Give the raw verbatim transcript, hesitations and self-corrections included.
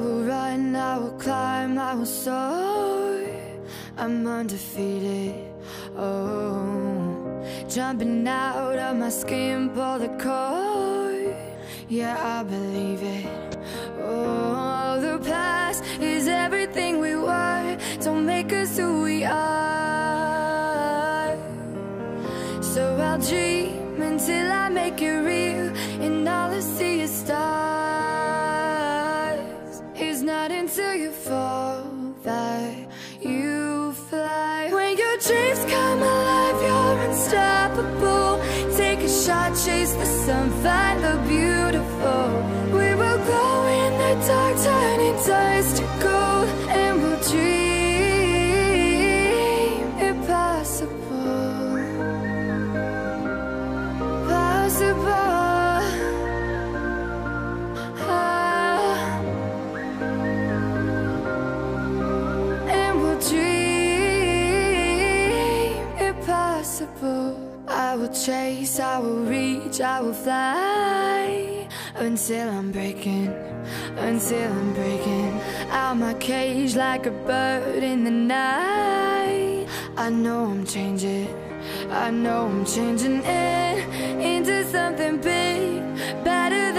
will run, I will climb, I will soar. I'm undefeated, oh. Jumping out of my skin, pull the cord. Yeah, I believe it, oh. The past is everything we were. Don't make us who we are. So I'll dream until I make it real, and all I see is stars. It's not until you fall that you fly. When your dreams come alive, you're unstoppable. Take a shot, chase the sun, find the beautiful. We will glow in the dark, turning dust to gold, and we'll dream impossible. Possible. I will chase, I will reach, I will fly. Until I'm breaking, until I'm breaking out my cage like a bird in the night. I know I'm changing, I know I'm changing it into something big, better.